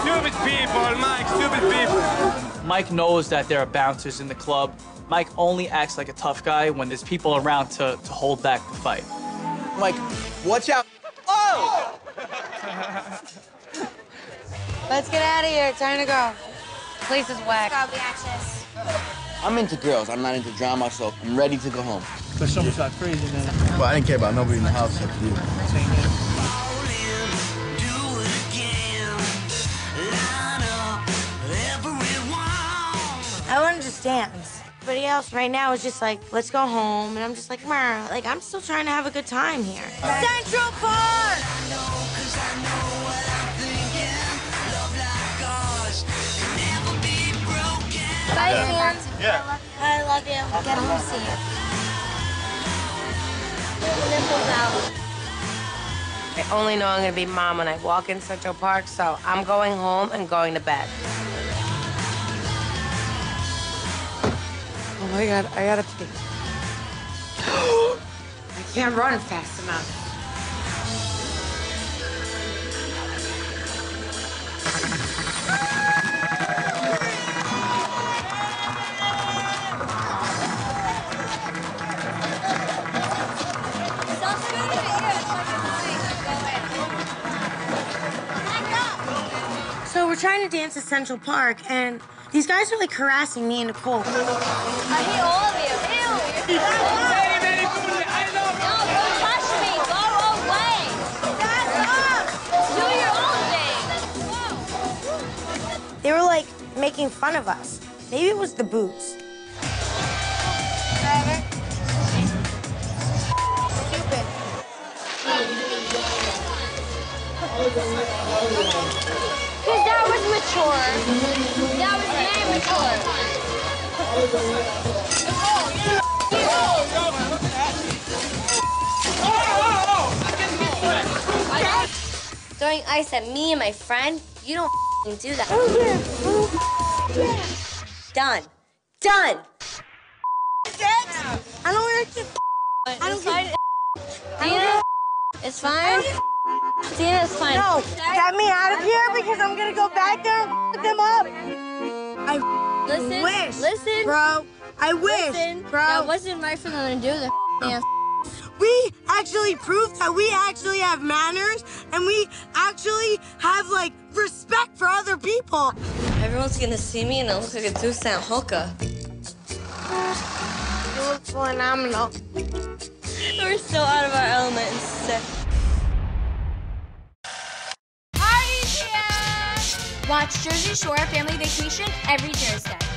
Stupid people, Mike, stupid people. Mike knows that there are bouncers in the club. Mike only acts like a tough guy when there's people around to hold back the fight. Mike, watch out. Oh! Let's get out of here. Time to go. Place is whack. I'll be anxious. I'm into girls. I'm not into drama, so I'm ready to go home. But someone's like crazy, man. Well, I didn't care about nobody in the house except you. I wanted to dance. Everybody else right now is just like, let's go home. And I'm just like, meh. Like, I'm still trying to have a good time here. Central Park! Bye, man. Yeah. I love you. Get home and see you. I only know I'm gonna be mom when I walk in Central Park, so I'm going home and going to bed. Oh my God, I gotta pee. I can't run fast enough. So we're trying to dance at Central Park, and these guys are, like, harassing me and Nicole. I hate all of you. Ew. I love you. No, don't touch me. Go away. That's up. Do your own thing. They were, like, making fun of us. Maybe it was the booze. Stupid. Because that was mature. That was very mature. Throwing ice at me and my friend, you don't do that. Done. Done. I don't like to. I don't like to. It's fine. Dana's fine. No, get me out of here because I'm gonna go back there and f them up. I listen, wish, listen, bro. I wish, listen, bro. That wasn't right for them to do the f. We actually proved that we actually have manners and we actually have like respect for other people. Everyone's gonna see me and I look like a 2-cent hooker. You look phenomenal. We're so out of our element and sick. Watch Jersey Shore Family Vacation every Thursday.